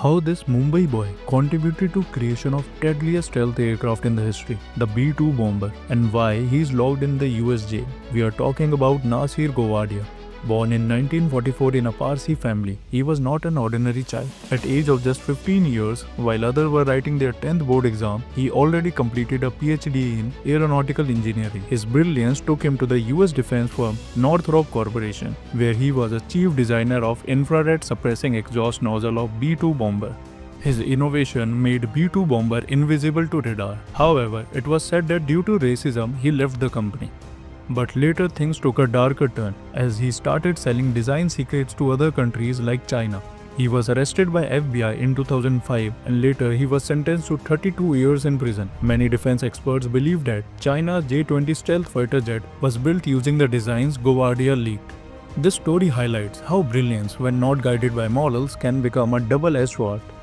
how this Mumbai boy contributed to creation of deadliest stealth aircraft in the history, the B-2 bomber, and why he's locked in the US jail. We are talking about Noshir Gowadia. Born in 1944 in a Parsi family, he was not an ordinary child. At age of just 15 years, while others were writing their 10th board exam, he already completed a PhD in aeronautical engineering. His brilliance took him to the US defense firm Northrop Corporation, where he was a chief designer of infrared suppressing exhaust nozzle of B-2 bomber. His innovation made B-2 bomber invisible to radar. However, it was said that due to racism, he left the company. But later things took a darker turn as he started selling design secrets to other countries like China. He was arrested by FBI in 2005 and later he was sentenced to 32 years in prison. Many defense experts believe that China's J-20 stealth fighter jet was built using the designs Gowadia leaked. This story highlights how brilliance, when not guided by morals, can become a double-edged sword.